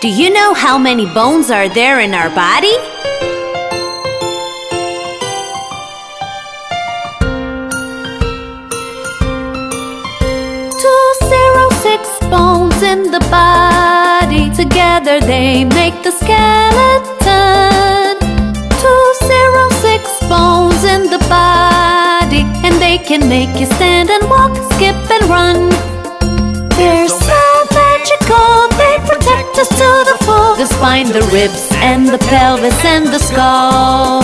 Do you know how many bones are there in our body? Bones in the body, together they make the skeleton. 206 bones in the body, and they can make you stand and walk, skip and run. They're so magical, they protect us to the full. The spine, the ribs, and the pelvis, and the skull,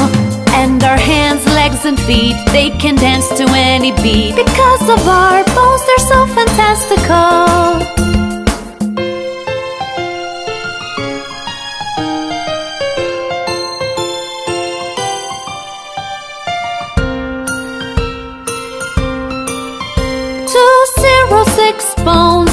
and our hands, legs and feet, they can dance to any beat. Because of our bones, they're so fantastical.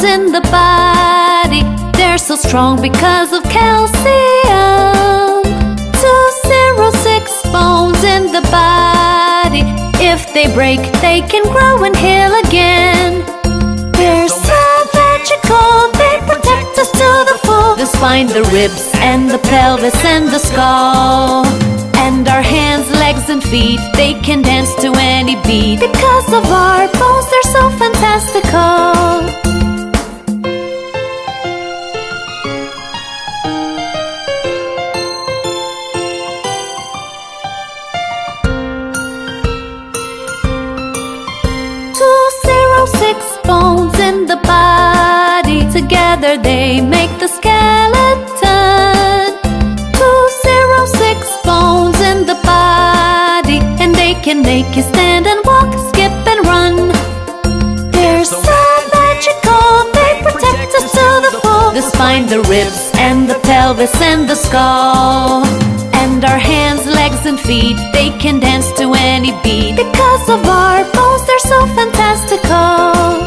In the body, they're so strong because of calcium. 206 bones in the body, if they break, they can grow and heal again. They're so magical, they protect us to the full. The spine, the ribs, and the pelvis, and the skull, and our hands, legs, and feet, they can dance to any beat. Because of our bones, they're so fantastical. Together they make the skeleton. 206 bones in the body, and they can make you stand and walk, skip and run. They're so magical, they protect us to the full. The spine, the ribs, and the pelvis, and the skull, and our hands, legs and feet, they can dance to any beat. Because of our bones, they're so fantastical.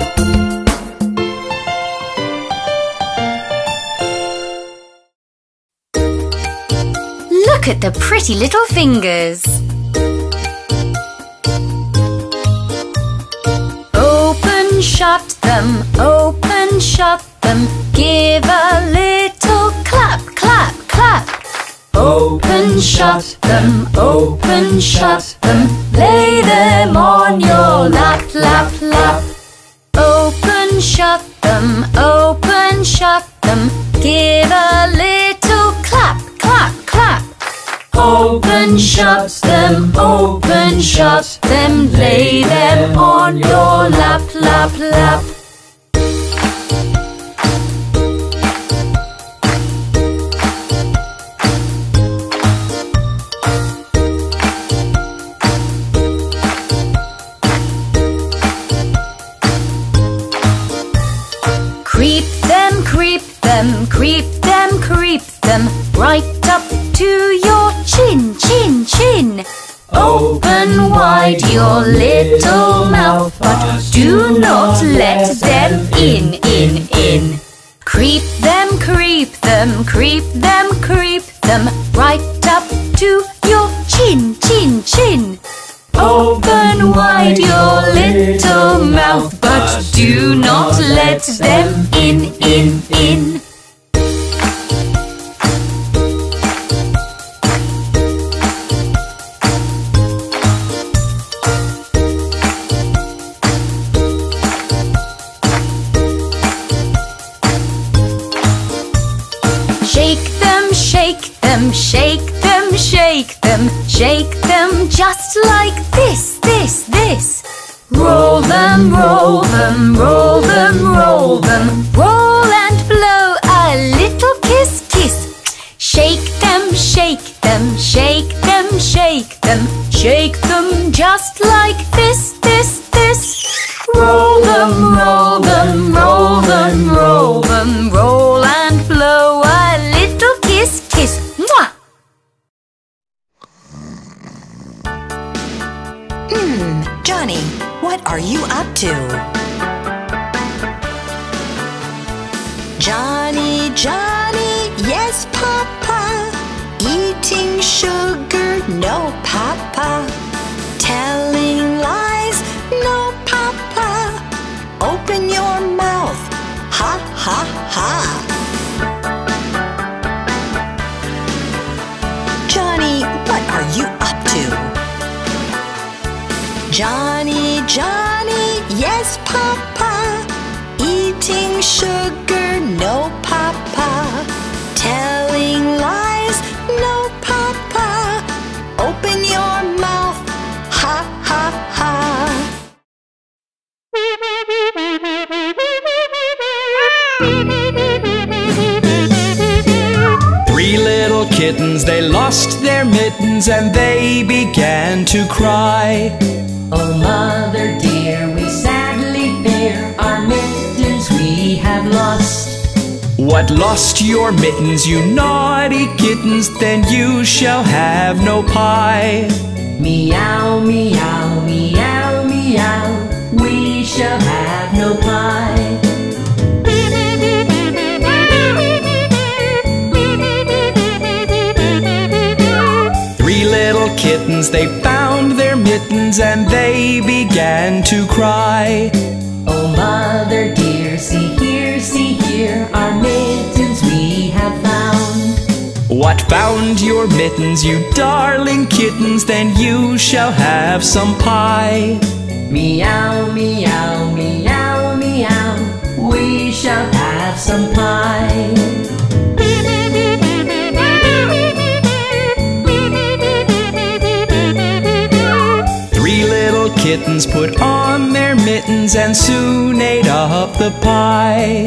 Look at the pretty little fingers. Open, shut them, open, shut them. Give a little clap, clap, clap. Open, shut them, open, shut them. Lay them on your lap, lap, lap. Open, shut them, open, shut them. Give a little clap, clap, clap. Open, shut them, open, shut them. Lay them on your lap, lap, lap. Creep them, creep them, creep them, creep them. Right up to your chin, chin, chin. Open wide your little mouth, but do not let them in, in, in. Creep them, creep them, creep them, creep them. Right up to your chin, chin, chin. Open wide your little mouth, but do not let them in, in. Shake them, shake them, shake them just like this, this, this. Roll them, roll them, roll them, roll them. Roll and blow a little kiss, kiss. Shake them, shake them, shake them, shake them. Shake them just like this, this, this. Roll them, roll them, roll them, roll them. Roll and blow a little kiss, kiss. Johnny, what are you up to? Johnny, Johnny, yes, Papa. Eating sugar, no, Papa. Telling lies, no, Papa. Open your mouth, ha, ha, ha. Johnny, Johnny, yes, Papa. Eating sugar, no, Papa. Telling lies, no, Papa. Open your mouth, ha, ha, ha. Three little kittens, they lost their mittens and they began to cry. Oh, mother dear, we sadly fear our mittens we have lost. What, lost your mittens, you naughty kittens? Then you shall have no pie. Meow, meow, meow, meow, we shall have no pie. Three little kittens, they found their mittens and they began to cry. Oh, mother dear, see here, our mittens we have found. What, found your mittens, you darling kittens? Then you shall have some pie. Meow, meow, meow, meow, we shall have some pie. Kittens put on their mittens and soon ate up the pie.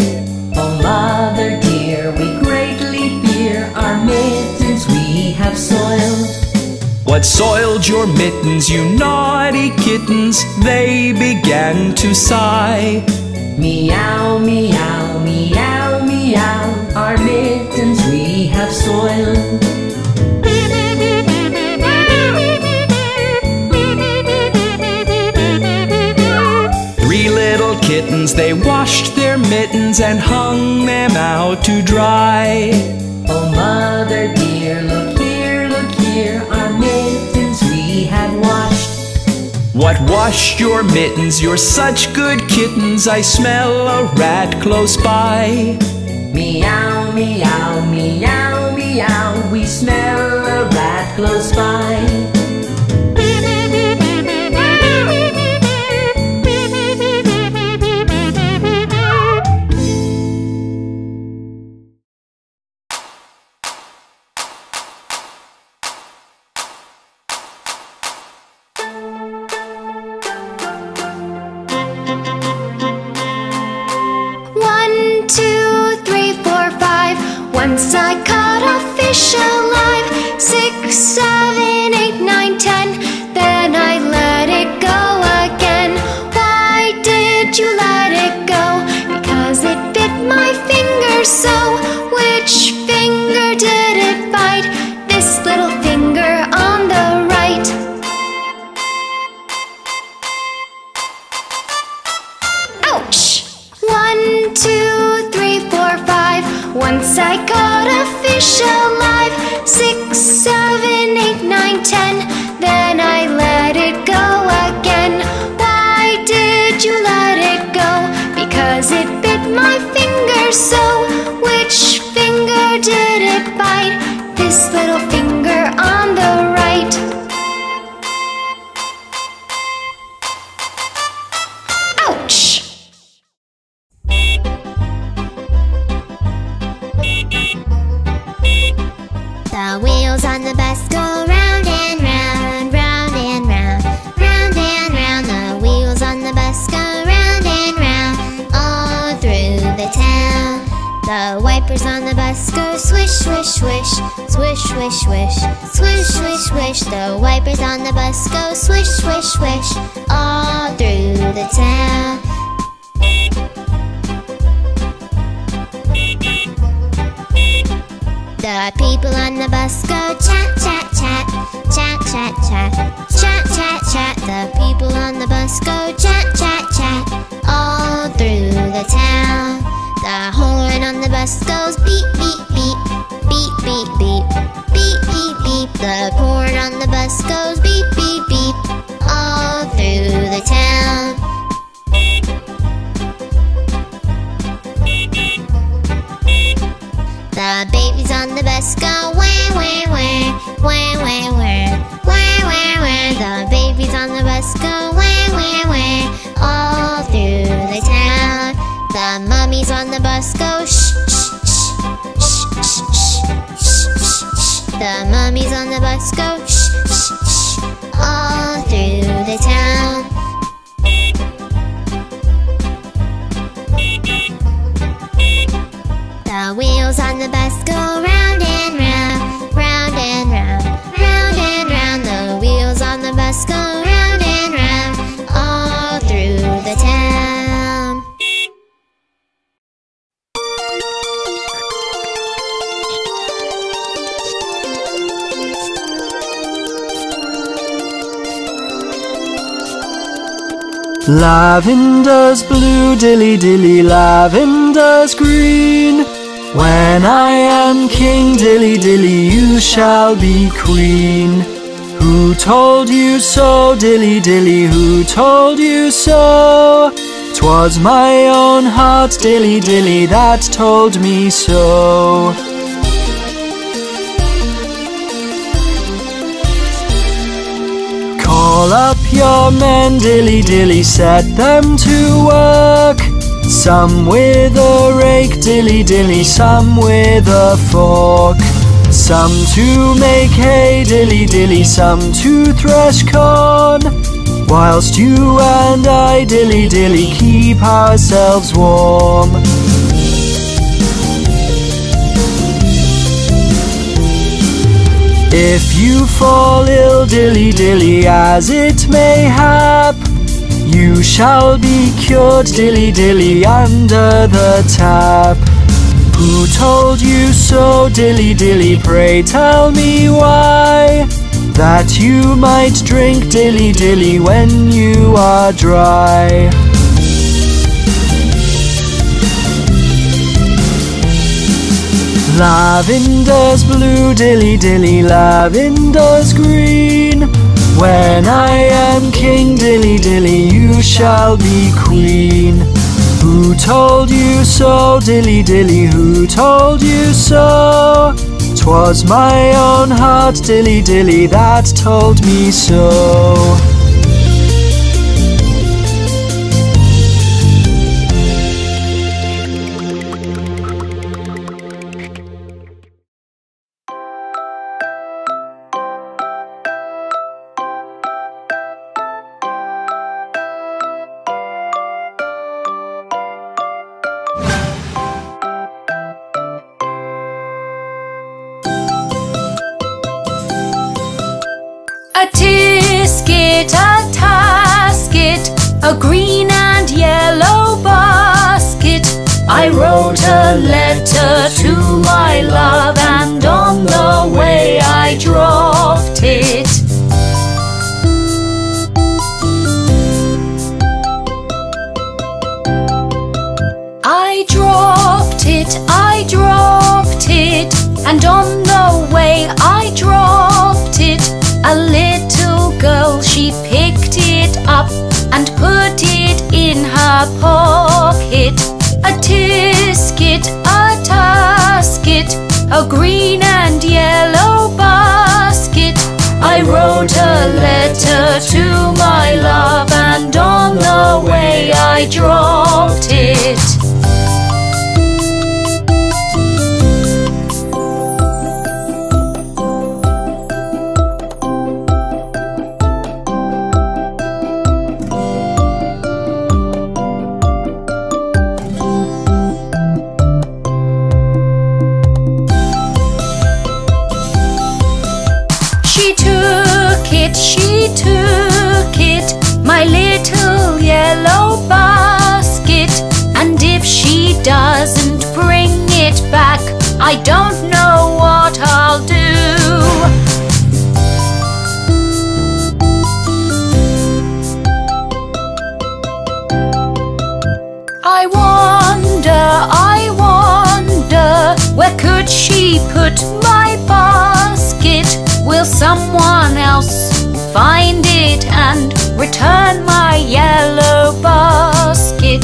Oh, mother dear, we greatly fear our mittens we have soiled. What, soiled your mittens, you naughty kittens? They began to sigh. Meow, meow, meow, meow, our mittens we have soiled. Kittens, they washed their mittens and hung them out to dry. Oh, mother dear, look here, our mittens we have washed. What, washed your mittens? You're such good kittens, I smell a rat close by. Meow, meow, meow, meow, we smell a rat close by. The babies on the bus go where. The babies on the bus go where, all through the town. The mummies on the bus go shh. The mummies on the bus go shh, all through the town. The wheels on the bus go round and round, round and round, round and round. The wheels on the bus go round and round, all through the town. Lavender's blue, dilly-dilly, lavender's green. When I am king, dilly-dilly, you shall be queen. Who told you so, dilly-dilly, who told you so? 'Twas my own heart, dilly-dilly, that told me so. Call up your men, dilly-dilly, set them to work. Some with a rake, dilly-dilly, some with a fork. Some to make hay, dilly-dilly, some to thresh corn. Whilst you and I, dilly-dilly, keep ourselves warm. If you fall ill, dilly-dilly, as it may hap, you shall be cured, dilly-dilly, under the tap. Who told you so, dilly-dilly, pray tell me why? That you might drink, dilly-dilly, when you are dry. Lavender's blue, dilly-dilly, lavender's green. When I am king, dilly-dilly, you shall be queen. Who told you so, dilly-dilly, who told you so? 'Twas my own heart, dilly-dilly, that told me so. A green and yellow basket. I wrote a letter to my love, and on the way I dropped it. I dropped it, I dropped it, and on the way I dropped it. A little girl, she picked it up and put it in her pocket. A tasket, a green and yellow basket. I wrote a letter to my love, and on the way I dropped it. Doesn't bring it back, I don't know what I'll do. I wonder, where could she put my basket? Will someone else find it and return my yellow basket?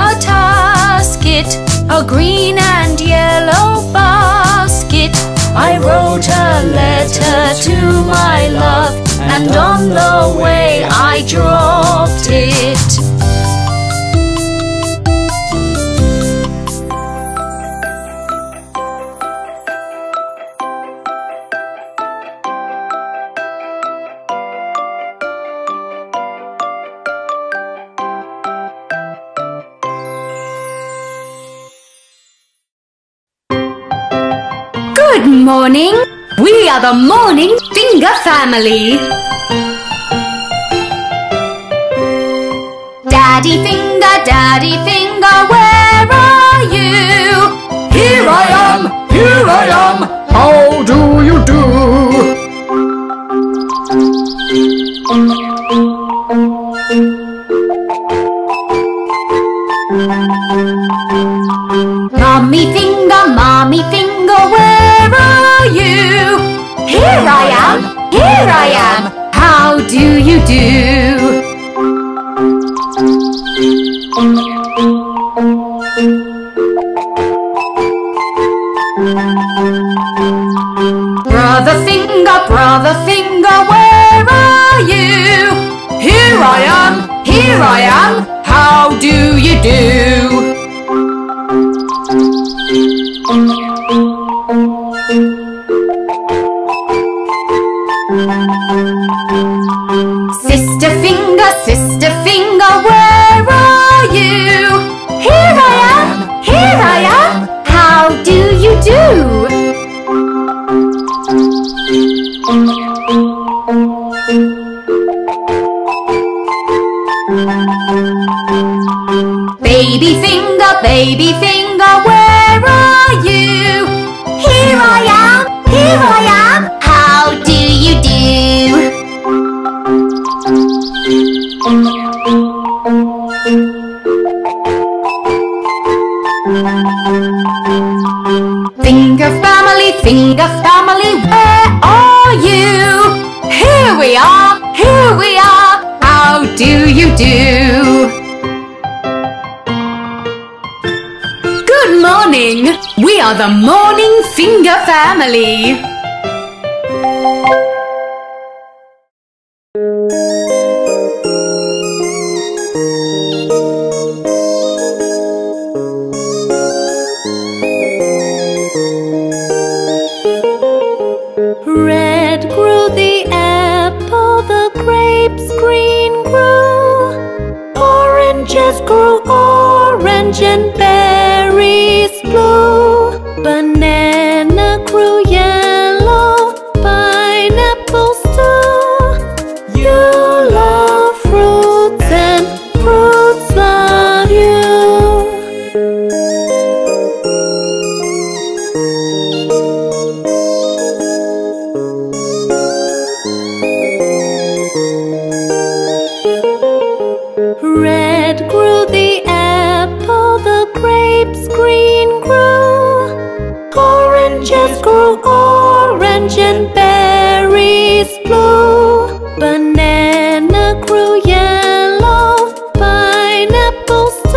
A tasket, a green and yellow basket. I wrote a letter to my love, and on the way I dropped it. Good morning! We are the Morning Finger Family! Daddy Finger, where are you? Here I am, how do you do? Mommy Finger, where are you? Here I am, how do you do? Brother Finger, where are you? Here I am, how do you do? Sister Finger, where are you? Here I am, how do you do? Baby Finger, where are you? Here I am, how do you do? Finger family, where are you? Here we are, how do you do? Good morning, we are the Morning Finger Family. And berries blue, banana grew yellow, pineapples too. You love fruits and fruits love you. Red grew the green grew, oranges grew orange and berries blue, banana grew yellow, pineapples too.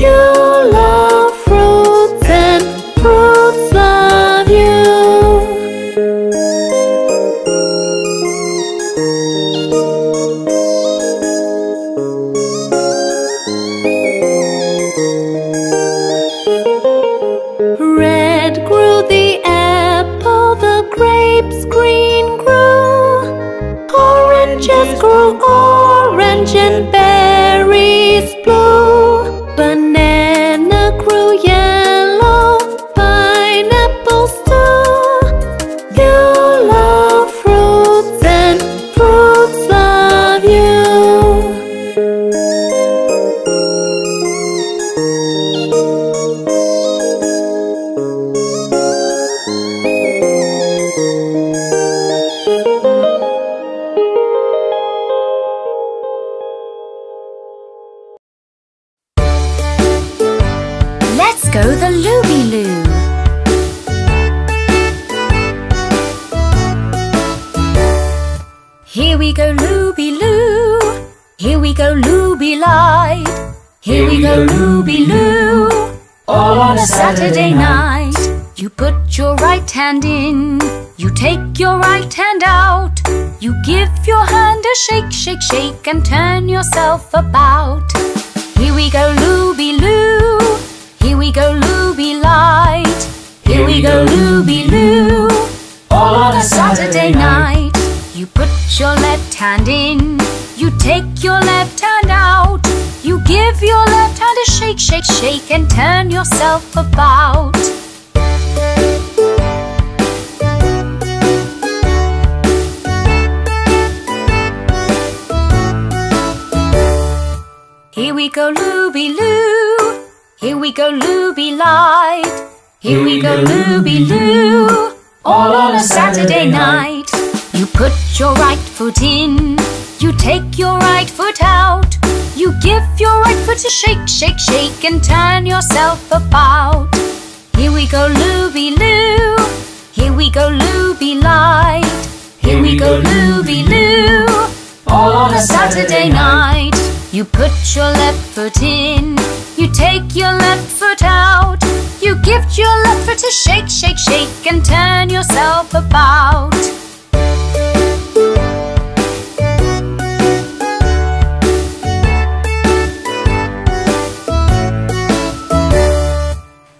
You love fruits and fruits love you. Oranges grew orange and berries blue, banana grew yellow, pineapples too. You love fruits and fruits love you. Go the Looby-Loo. Here we go Looby-Loo, here we go Looby-Light, here we go Looby-Loo, all on a Saturday night. You put your right hand in, you take your right hand out, you give your hand a shake, shake, shake, and turn yourself about. Here we go looby-loo, here we go looby-light, here we go looby-loo, all on a Saturday night. You put your left hand in, you take your left hand out, you give your left hand a shake, shake, shake, and turn yourself about. Here we go looby-loo, here we go looby-light, here we go looby-loo, all on a Saturday night. You put your right foot in, you take your right foot out, you give your right foot a shake, shake, shake, and turn yourself about. Here we go looby-loo, here we go looby-light, here we go looby-loo, all on a Saturday night. You put your left foot in, you take your left foot out, you give your left foot a shake, shake, shake, and turn yourself about.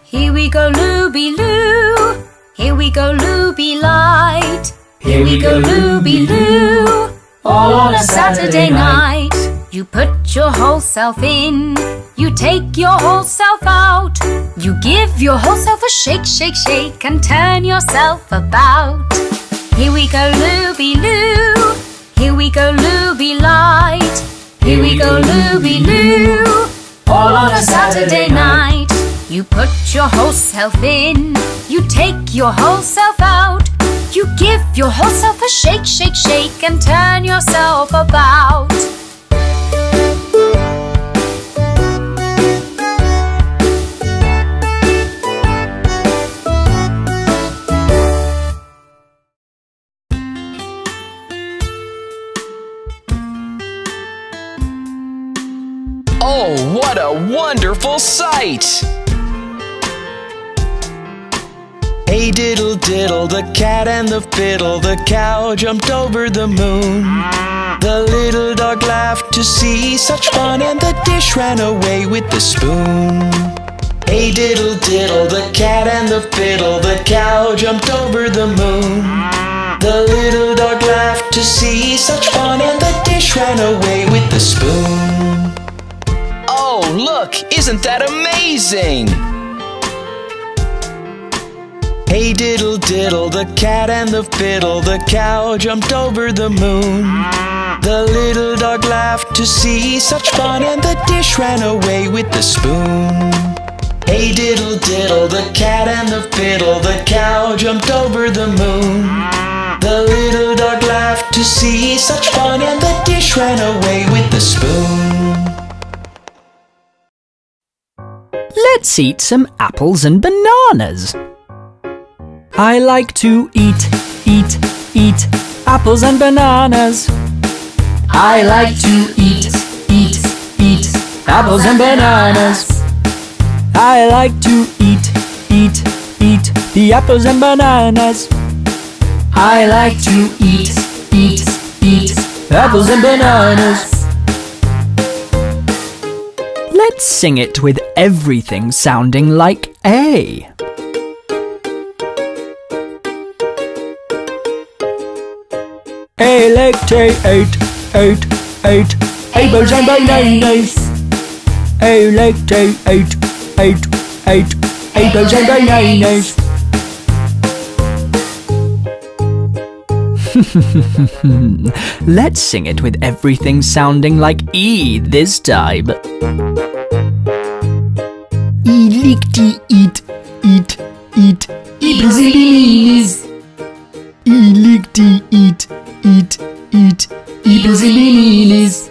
Here we go looby-loo, here we go looby-light, here we go looby-loo, all on a Saturday night. You put your whole self in, you take your whole self out, you give your whole self a shake, shake, shake, and turn yourself about. Here we go looby-loo, here we go looby-light, here we go looby-loo, all on a Saturday night. You put your whole self in, you take your whole self out, you give your whole self a shake, shake, shake, and turn yourself about. Oh, what a wonderful sight! Hey diddle diddle, the cat and the fiddle, the cow jumped over the moon. The little dog laughed to see such fun, and the dish ran away with the spoon. Hey diddle diddle, the cat and the fiddle, the cow jumped over the moon. The little dog laughed to see such fun, and the dish ran away with the spoon. Oh, look! Isn't that amazing? Hey diddle diddle, the cat and the fiddle, the cow jumped over the moon. The little dog laughed to see such fun, and the dish ran away with the spoon. Hey diddle diddle, the cat and the fiddle, the cow jumped over the moon. The little dog laughed to see such fun, and the dish ran away with the spoon. Let's eat some apples and bananas. I like to eat, eat, eat apples and bananas. I like to eat, eat, eat apples and bananas. I like to eat, eat, eat the apples and bananas. I like to eat, eat, eat apples and bananas. Let's sing it with everything sounding like A. A like T, eight, eight, eight apples and bananas. A like T, eight, eight, eight apples and bananas. Let's sing it with everything sounding like E this time. E like to eat, eat, eat apples and bananas. E like to eat, eat, eat apples and bananas.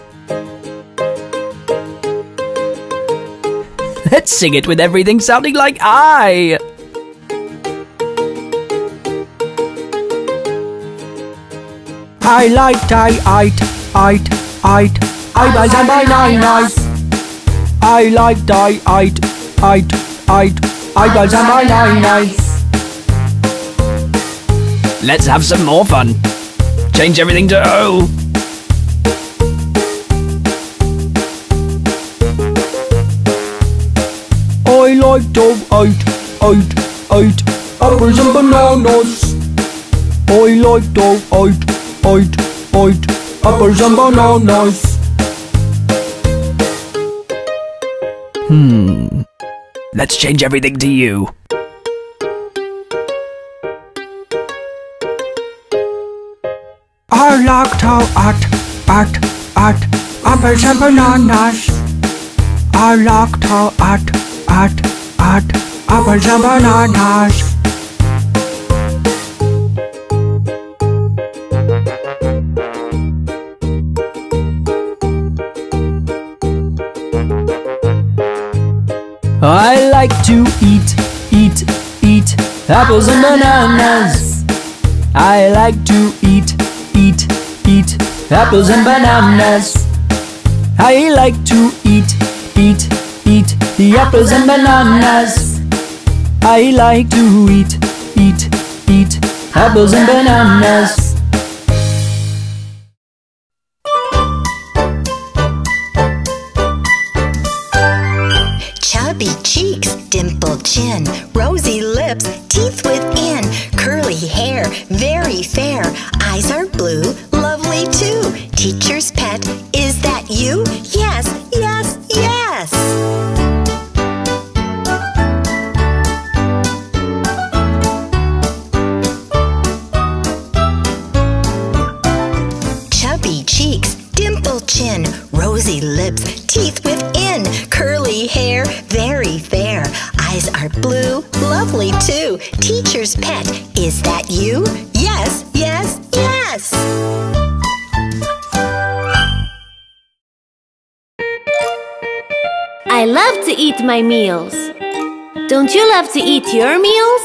Let's sing it with everything sounding like I. I like to eat, eat, eat apples and bananas. I like to eat, eat, I go down my nine. Let's have some more fun. Change everything to O. I like to eat apples and bananas. I like to eat apples and bananas. Let's change everything to you. I like to eat apples and bananas. I like to eat apples and bananas. I like to eat apples and bananas. I like to eat apples and bananas. I like to eat the apples and bananas. I like to eat apples and bananas. Cheeks, dimpled chin, rosy lips, teeth within, curly hair, very fair, eyes are blue, lovely too. Teacher's pet, is that you? Yes, yes, yes. Chubby cheeks, dimpled chin, rosy lips, teeth within, curly hair, very fair, eyes are blue, lovely too. Teacher's pet, is that you? Yes, yes, yes! I love to eat my meals. Don't you love to eat your meals?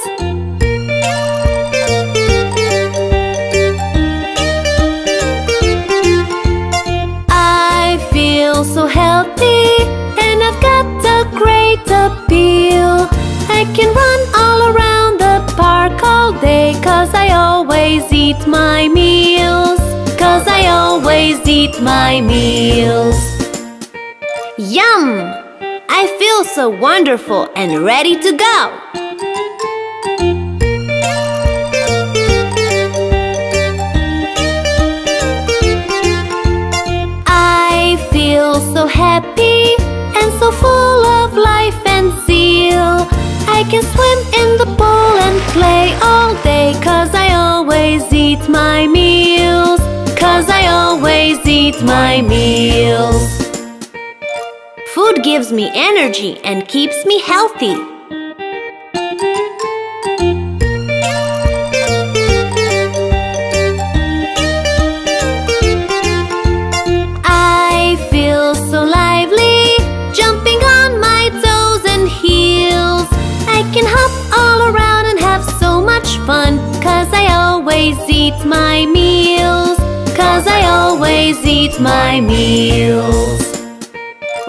So healthy, and I've got a great appeal. I can run all around the park all day, 'cause I always eat my meals. 'Cause I always eat my meals. Yum! I feel so wonderful and ready to go. So happy and so full of life and zeal. I can swim in the pool and play all day, 'cause I always eat my meals. 'Cause I always eat my meals. Food gives me energy and keeps me healthy. Fun, 'cause I always eat my meals. 'Cause I always eat my meals.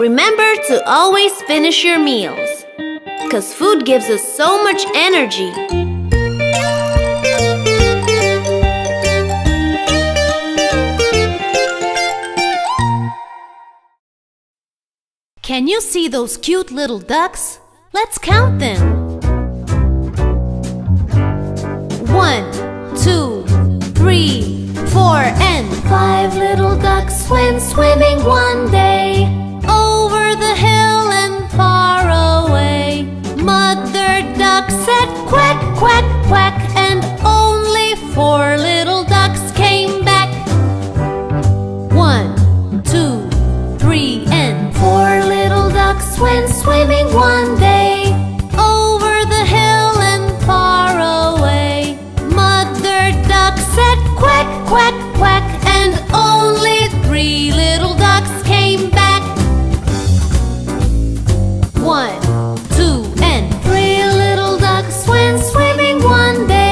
Remember to always finish your meals, 'cause food gives us so much energy. Can you see those cute little ducks? Let's count them. 1, 2, 3, 4, and 5 little ducks went swimming one day, over the hill and far away. Mother duck said quack, quack, quack, and only 4 little ducks came back. 1, 2, 3, and 4 little ducks went swimming one day. One, two, and 3 little ducks went swimming one day.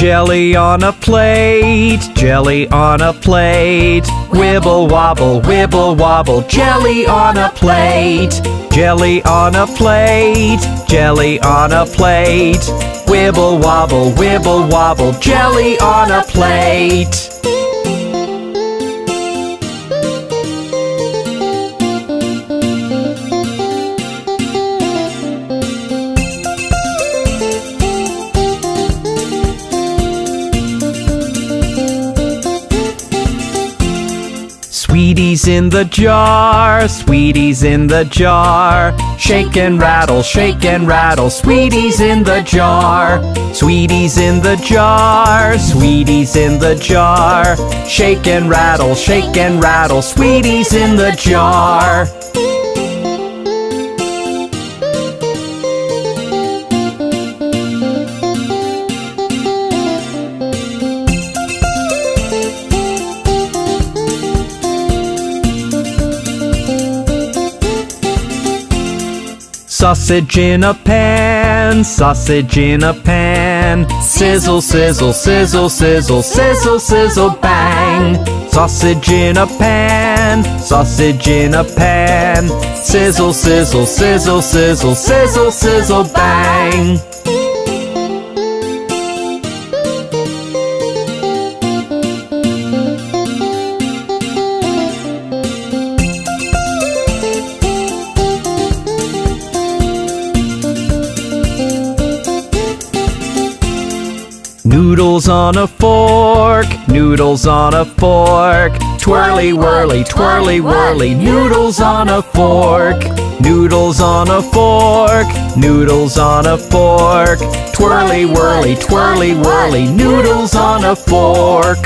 Jelly on a plate, jelly on a plate. Wibble wobble, jelly on a plate. Jelly on a plate, jelly on a plate. Wibble wobble, jelly on a plate. Sweeties in the jar, shake and rattle, sweeties in the jar, sweeties in the jar, sweeties in the jar, shake and rattle, sweeties in the jar. Sausage in a pan, sizzle, sizzle, sizzle, sizzle, sizzle, sizzle, bang. Sausage in a pan, sizzle, sizzle, sizzle, sizzle, sizzle, sizzle, bang. Noodles on a fork, twirly whirly, twirly whirly, noodles on a fork, noodles on a fork, noodles on a fork, twirly whirly, noodles on a fork.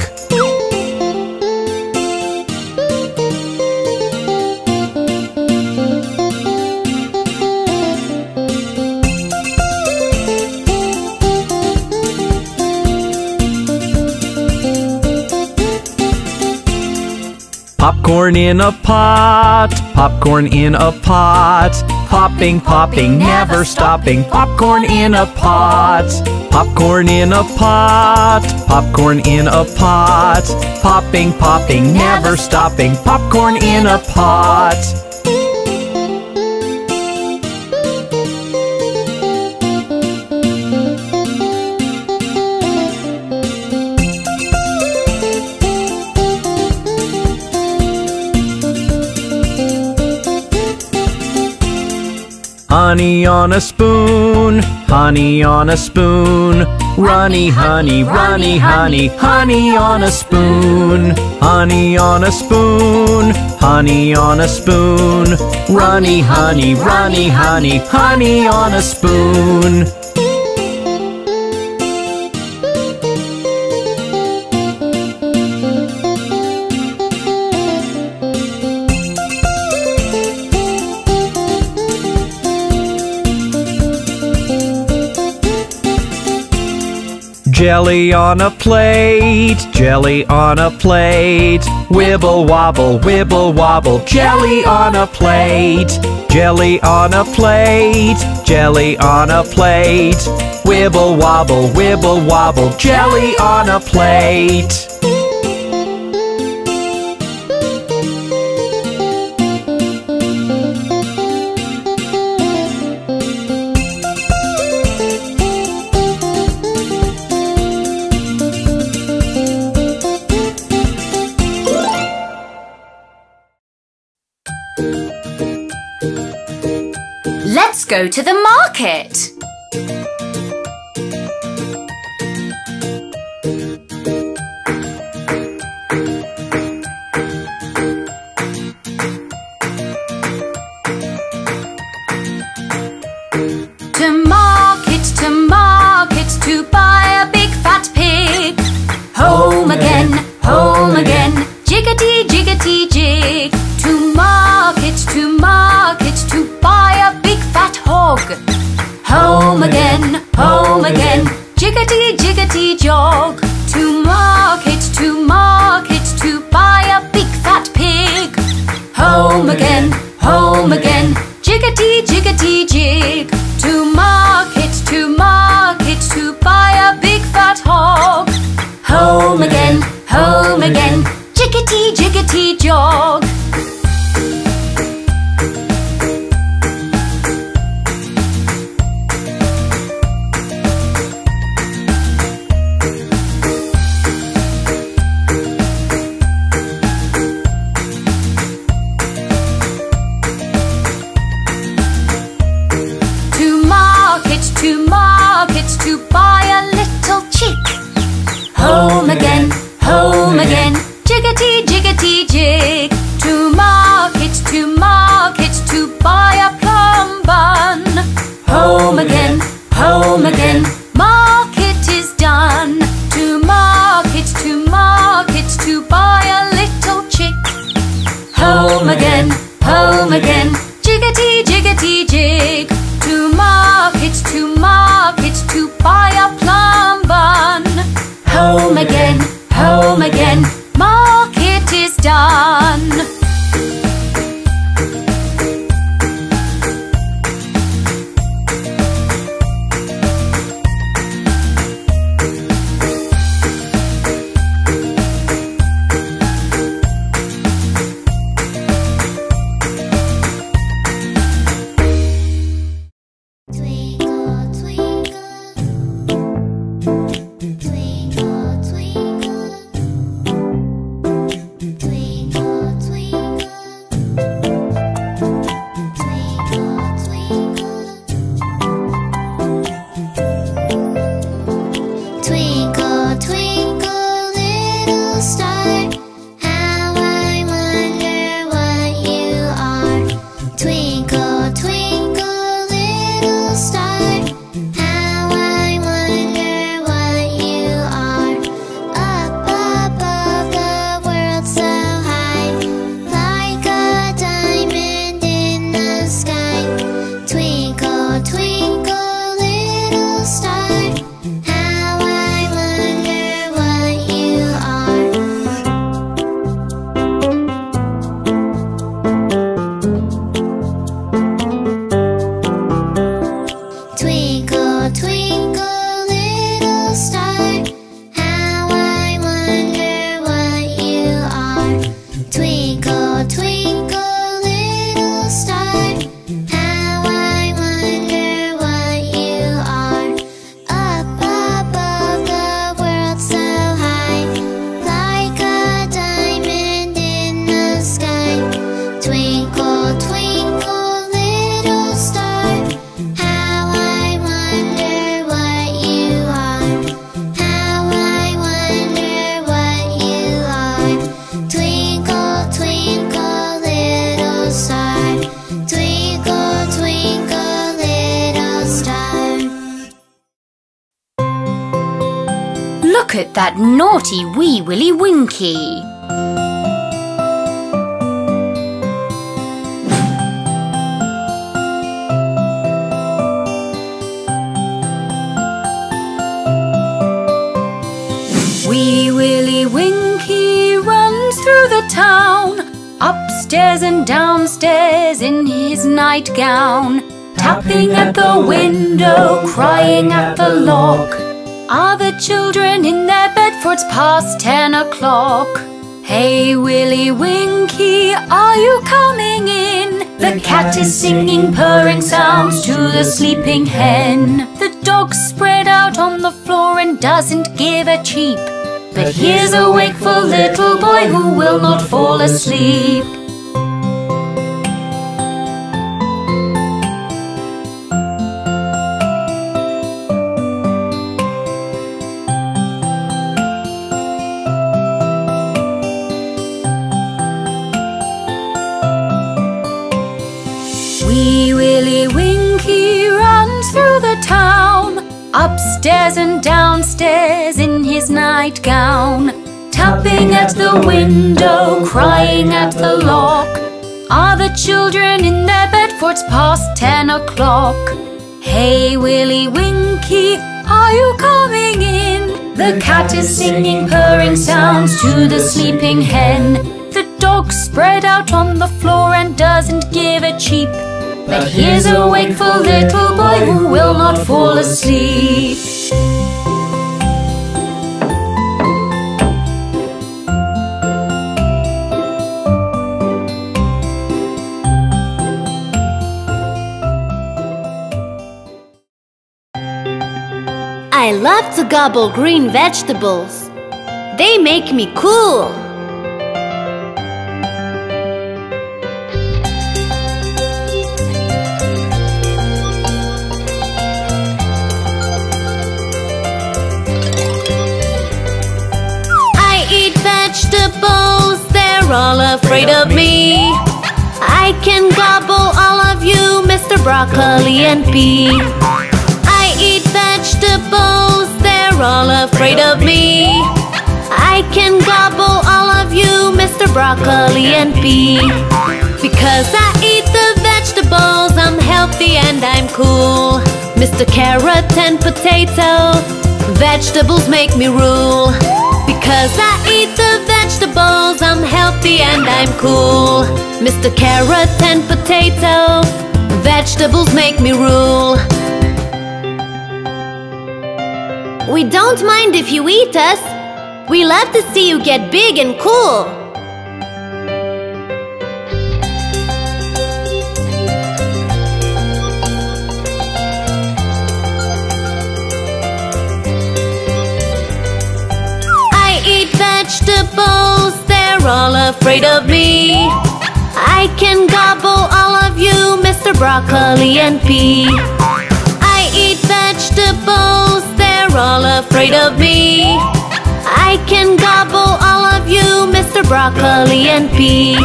Popcorn in a pot, popping, popping, never stopping, popcorn in a pot, popcorn in a pot, popcorn in a pot, popping, popping, never stopping, popcorn in a pot. Honey on a spoon, runny honey, runny honey, honey on a spoon, honey on a spoon, honey on a spoon, runny honey, runny honey, honey on a spoon. Jelly on a plate, wibble wobble, jelly on a plate, jelly on a plate, wibble wobble, jelly on a plate. Let's go to the market. To market, to buy a big fat pig. Home again, jiggity jiggity jig. To market, to buy a big fat hog. Home again, jiggity jiggity jog. To market, to buy a big fat pig. Home again, jiggity jiggity jig. To market, to buy a big fat hog. market to market to buy a little chick. Home again, home again, jiggity jiggity jig. To market to buy a plum bun. Home again, home again, market is done. To market to buy a little chick. Home again, home again, jiggity jiggity jig. To market to buy a plum bun. Home again, home again, market is done. Look at that naughty wee Willy Winky. Wee Willy Winky runs through the town, upstairs and downstairs in his nightgown, tapping at the window, crying at the lock. Are the children in their bed, for it's past 10 o'clock? Hey Willy Winky, are you coming in? The cat is singing purring sounds to the sleeping hen. The dog's spread out on the floor and doesn't give a cheep. But here's a wakeful little boy who will not fall asleep. Upstairs and downstairs in his nightgown, tapping at the window, crying at the lock. Are the children in their bed, for it's past 10 o'clock? Hey Willy Winky, are you coming in? The cat is singing purring sounds to the sleeping hen. The dog's spread out on the floor and doesn't give a cheep. But here's a wakeful little boy who will not fall asleep. I love to gobble green vegetables. They make me cool. afraid of me. I can gobble all of you, Mr. Broccoli and Pea. I eat vegetables, they're all afraid of me. I can gobble all of you, Mr. Broccoli and Pea. Because I eat the vegetables, I'm healthy and I'm cool. Mr. Carrot and Potato, vegetables make me rule. Because I eat the vegetables, I'm healthy and I'm cool. Mr. Carrot and Potato, vegetables make me rule. We don't mind if you eat us. We love to see you get big and cool. Vegetables, they're all afraid of me. I can gobble all of you, Mr. Broccoli and Pea. I eat vegetables, they're all afraid of me. I can gobble all of you, Mr. Broccoli and Pea.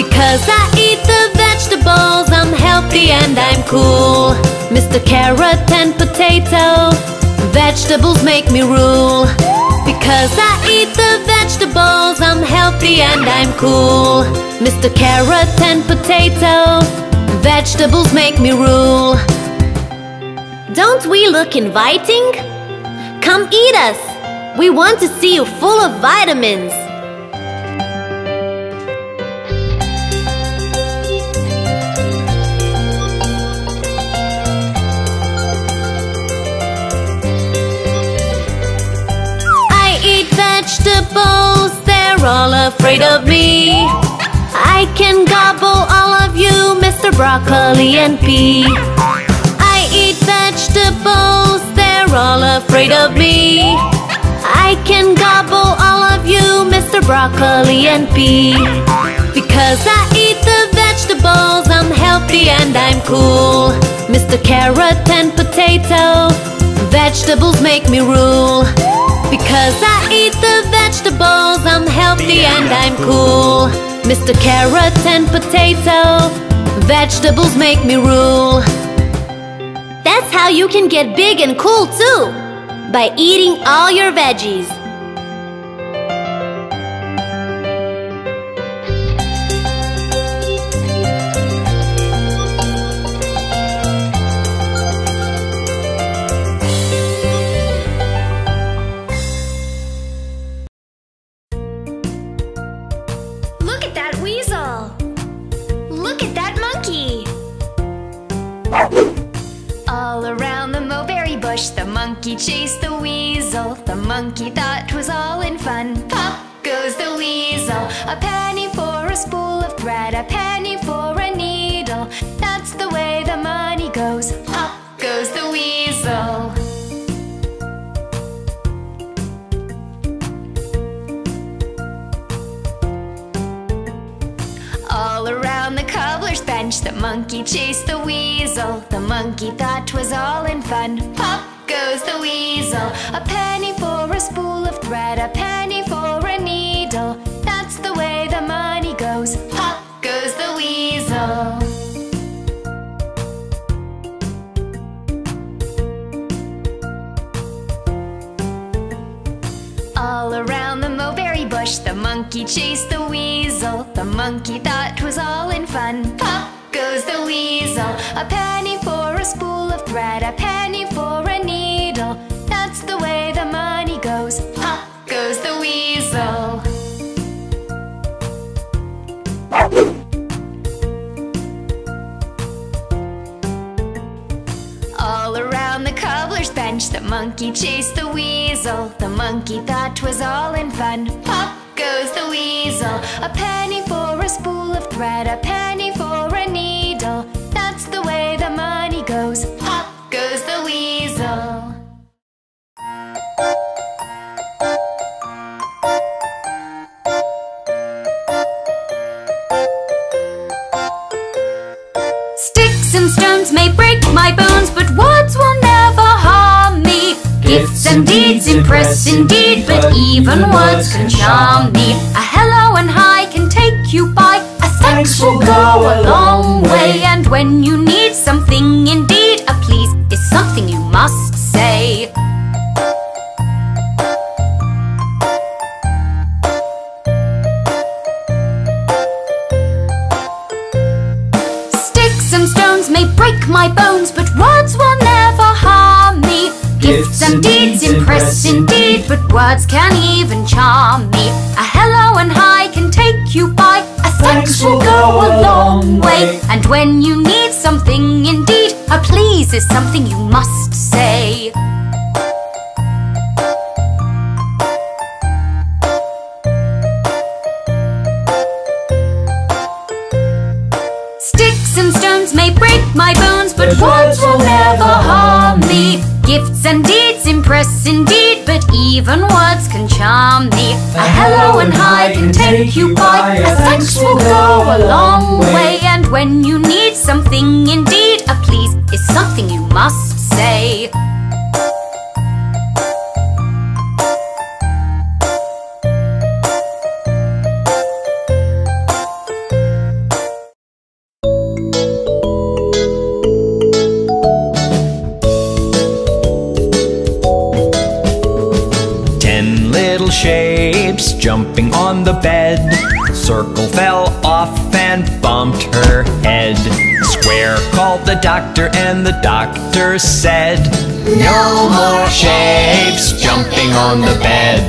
Because I eat the vegetables, I'm healthy and I'm cool. Mr. Carrot and Potato, vegetables make me rule. Because I eat the vegetables, I'm healthy and I'm cool. Mr. Carrot and Potato, vegetables make me rule. Don't we look inviting? Come eat us. We want to see you full of vitamins. Vegetables, they're all afraid of me. I can gobble all of you, Mr. Broccoli and Pea. I eat vegetables, they're all afraid of me. I can gobble all of you, Mr. Broccoli and Pea. Because I eat the vegetables, I'm healthy and I'm cool. Mr. Carrot and Potato, vegetables make me rule. Because I eat the vegetables, I'm healthy and I'm cool. Mr. Carrot and Potato, vegetables make me rule. That's how you can get big and cool too, by eating all your veggies. The monkey chased the weasel. The monkey thought 'twas all in fun. Pop goes the weasel. A penny for a spool of thread, a penny for a needle. That's the way the money goes. Pop goes the weasel. All around the cobbler's bench, the monkey chased the weasel. The monkey thought 'twas all in fun. Pop goes the weasel. A penny for a spool of thread, a penny for a needle. That's the way the money goes. Pop goes the weasel. All around the mulberry bush, the monkey chased the weasel. The monkey thought 'twas all in fun. Pop goes the weasel. A penny for a spool of thread, a penny for a needle. That's the way the money goes. Pop goes the weasel. All around the cobbler's bench, the monkey chased the weasel. The monkey thought 'twas all in fun. Pop goes the weasel. A penny for a spool of thread, a penny for a needle. That's the way the money goes. Pop goes the weasel. Sticks and stones may break my bones, but words will never harm me. Gifts and deeds impress indeed, but even words can charm me. A hello and hi can take you you buy, a thanks will go a long way. And when you need something, indeed, a please is something you must say. Sticks and stones may break my bones, but words will never harm me. Gifts and deeds impress indeed, but words can even charm me. A hello and hi can take you by, a thanks will go a long way. And when you need something indeed, a please is something you must say. Sticks and stones may break my bones, but words will never harm me. Gifts and deeds impress indeed, but even words can charm thee. A hello and hi can take you by, a thanks will go a long way. And when you need something indeed, a please is something you must say. Jumping on the bed, Circle fell off and bumped her head. Square called the doctor and the doctor said, no more shapes jumping on the bed.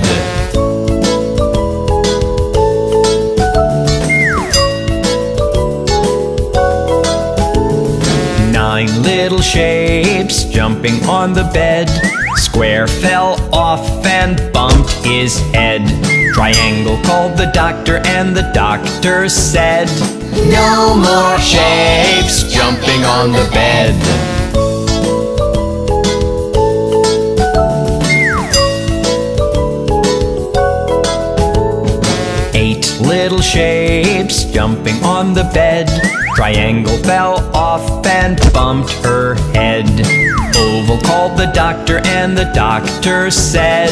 9 little shapes jumping on the bed. Square fell off and bumped his head. Triangle called the doctor and the doctor said, no more shapes jumping on the bed. Eight little shapes jumping on the bed. Triangle fell off and bumped her head. Oval called the doctor and the doctor said,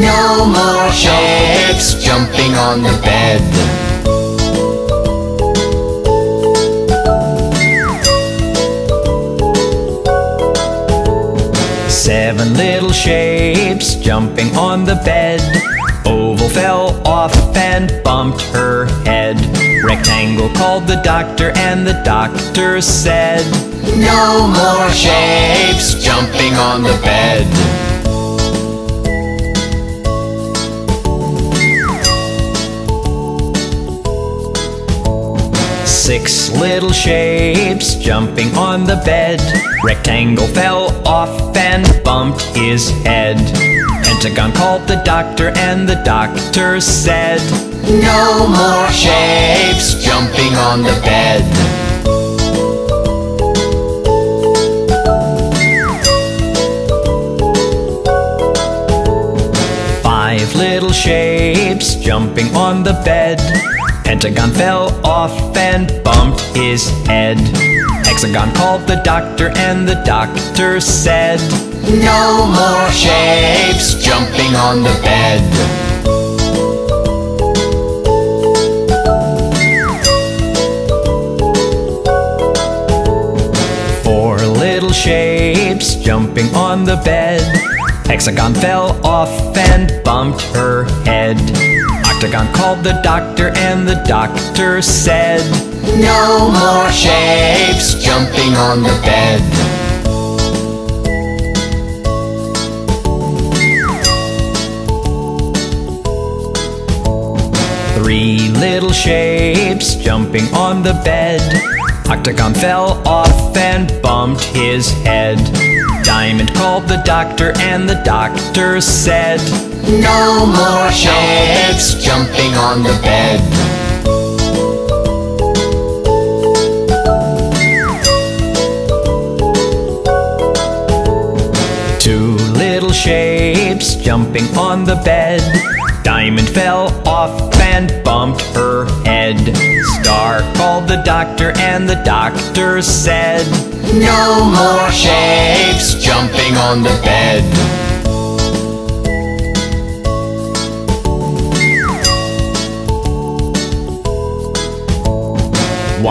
no more shapes jumping on the bed. 7 little shapes jumping on the bed. Oval fell off and bumped her head. Rectangle called the doctor and the doctor said, no more shapes jumping on the bed. 6 little shapes jumping on the bed. Rectangle fell off and bumped his head. Pentagon called the doctor and the doctor said, no more shapes jumping on the bed. 5 little shapes jumping on the bed. Pentagon fell off and bumped his head. Hexagon called the doctor and the doctor said, no more shapes jumping on the bed. 4 little shapes jumping on the bed. Hexagon fell off and bumped her head. Octagon called the doctor and the doctor said, no more shapes jumping on the bed. 3 little shapes jumping on the bed. Octagon fell off and bumped his head. Diamond called the doctor and the doctor said, no more shapes jumping on the bed. 2 little shapes jumping on the bed. Diamond fell off and bumped her head. Star called the doctor and the doctor said, no more shapes jumping on the bed.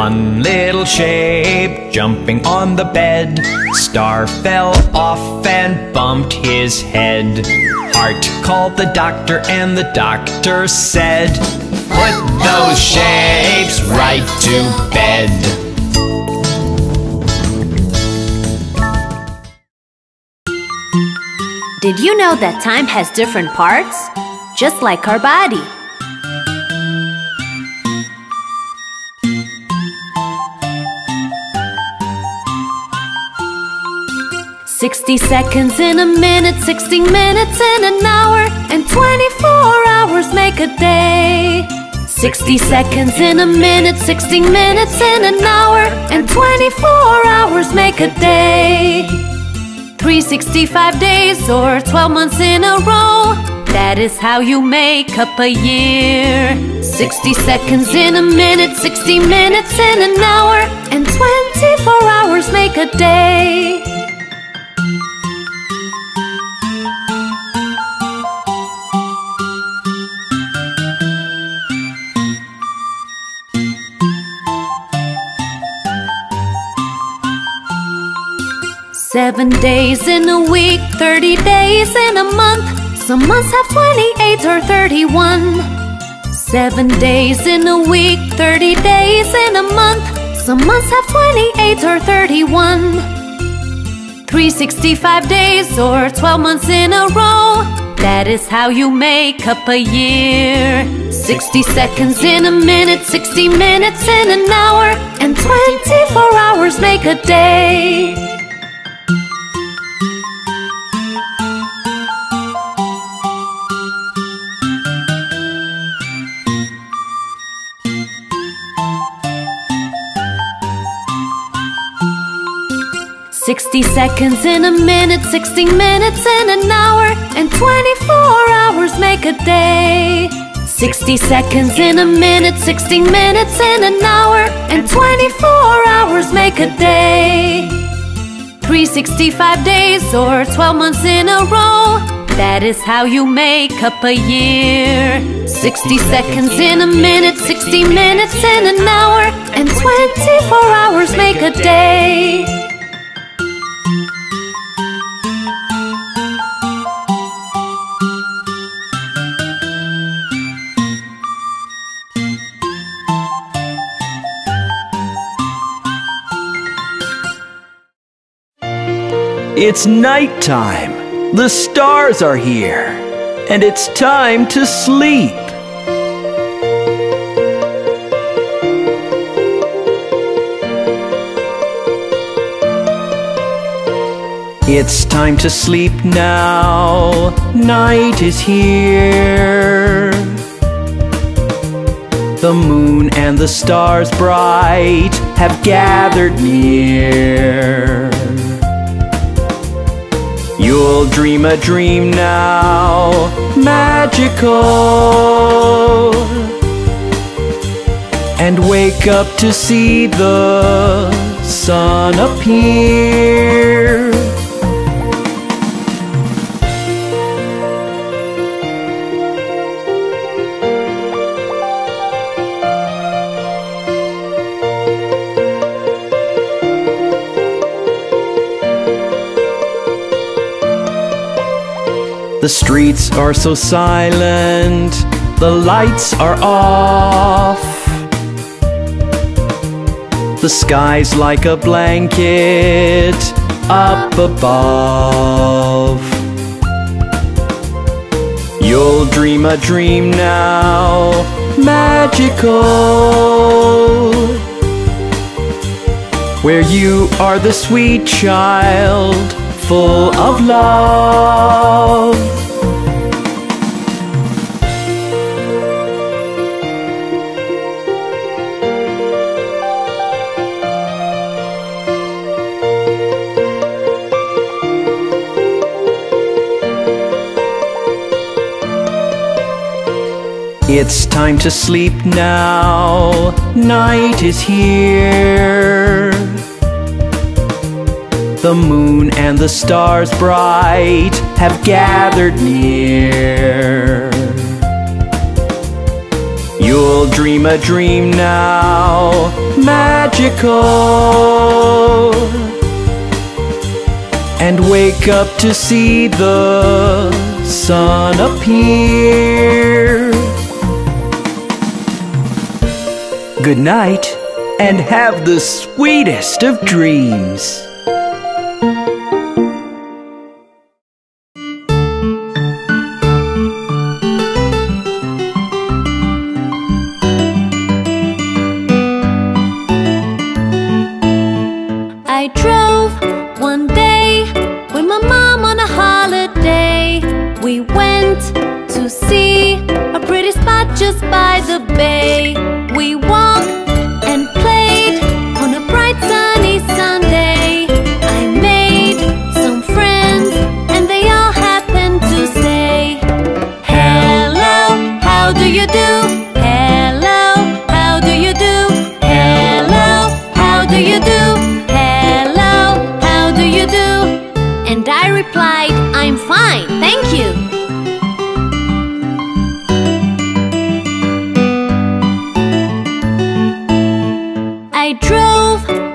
One little shape jumping on the bed. Star fell off and bumped his head. Heart called the doctor and the doctor said, put those shapes right to bed. Did you know that time has different parts? Just like our body.60 seconds in a minute, 60 minutes in an hour, and 24 hours make a day. 60 seconds in a minute, 60 minutes in an hour, and 24 hours make a day. 365 days or 12 months in a row, that is how you make up a year. 60 seconds in a minute, 60 minutes in an hour, and 24 hours make a day. Seven days in a week, 30 days in a month. Some months have 28 or 31. 7 days in a week, 30 days in a month. Some months have 28 or 31. 365 days or 12 months in a row, that is how you make up a year. 60 seconds in a minute, 60 minutes in an hour, and 24 hours make a day. Seconds in a minute, 60 minutes in an hour, and 24 hours make a day. 60 seconds in a minute, 60 minutes in an hour, and 24 hours make a day. 365 days or 12 months in a row, that is how you make up a year. 60 seconds in a minute, 60 minutes in an hour, and 24 hours make a day. It's nighttime. The stars are here, and it's time to sleep. It's time to sleep now. Night is here. The moon and the stars bright have gathered near. You'll dream a dream now, magical, and wake up to see the sun appear. The streets are so silent, the lights are off. The sky's like a blanket up above. You'll dream a dream now, magical, where you are the sweet child, full of love. It's time to sleep now, night is here. The moon and the stars bright have gathered near. You'll dream a dream now, magical, and wake up to see the sun appear. Good night, and have the sweetest of dreams. I drove one day with my mom on a holiday. We went to see a pretty spot just by the bay. We walked and played on a bright sunny Sunday. I made some friends and they all happened to say, hello, how do you do? I'm fine, thank you. I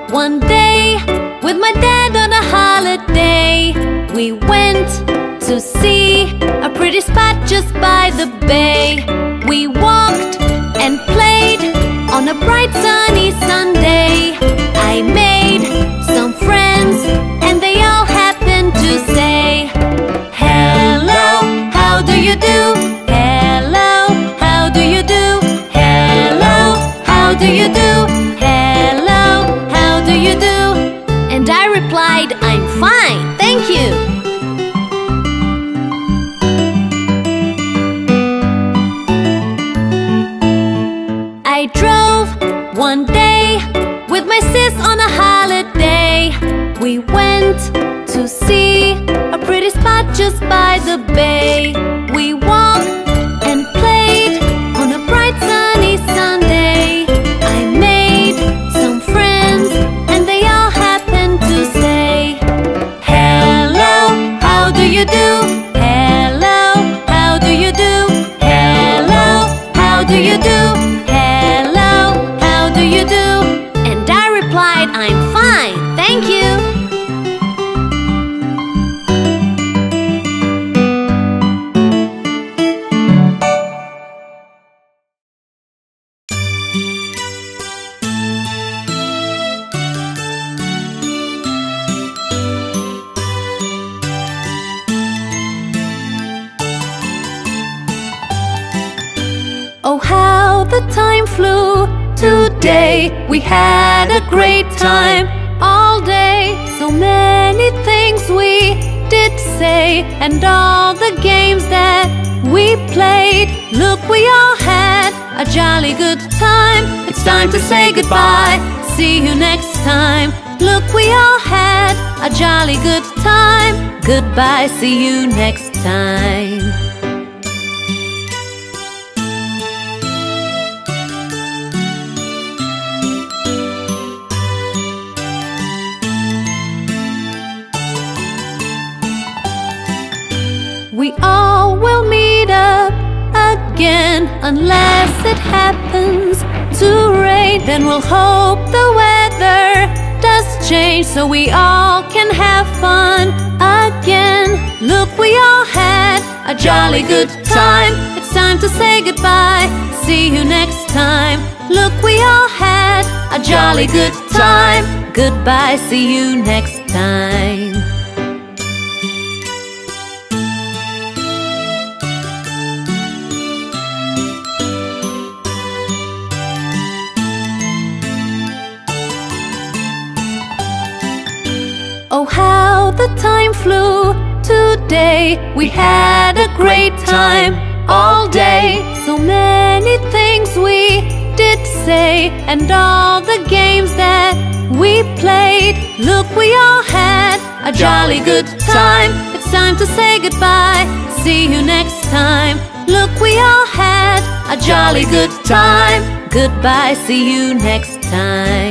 drove one day with my dad on a holiday. We went to see a pretty spot just by the bay. We walked and played on a bright sunny Sunday. I made some friends and they all happened to say, hello, how do you do? Hello, how do you do? Hello, how do you do? Hello, how do you do? And I replied, I'm fine, thank you. I drove one day with my sis on a holiday. We went to see a pretty spot just by the bay. We walked and played on a bright sunny Sunday. I made some friends and they all happened to say, hello, how do you do? Hello, how do you do? Hello, how do you do? Hello, how do you do? And I replied, I'm fine, thank you. Oh, how the time flew. Today we had a great time all day. So many things we did say, and all the games that we played. Look, we all had a jolly good time. It's time to say goodbye, see you next time. Look, we all had a jolly good time. Goodbye, see you next time. We all will meet up again, unless it happens to rain. Then we'll hope the weather does change, so we all can have fun again. Look, we all had a jolly good time. It's time to say goodbye, see you next time. Look, we all had a jolly good time. Goodbye, see you next time. Oh, how the time flew. Today we had a great time all day. So many things we did say, and all the games that we played. Look, we all had a jolly good time. It's time to say goodbye, see you next time. Look, we all had a jolly good time. Goodbye, see you next time.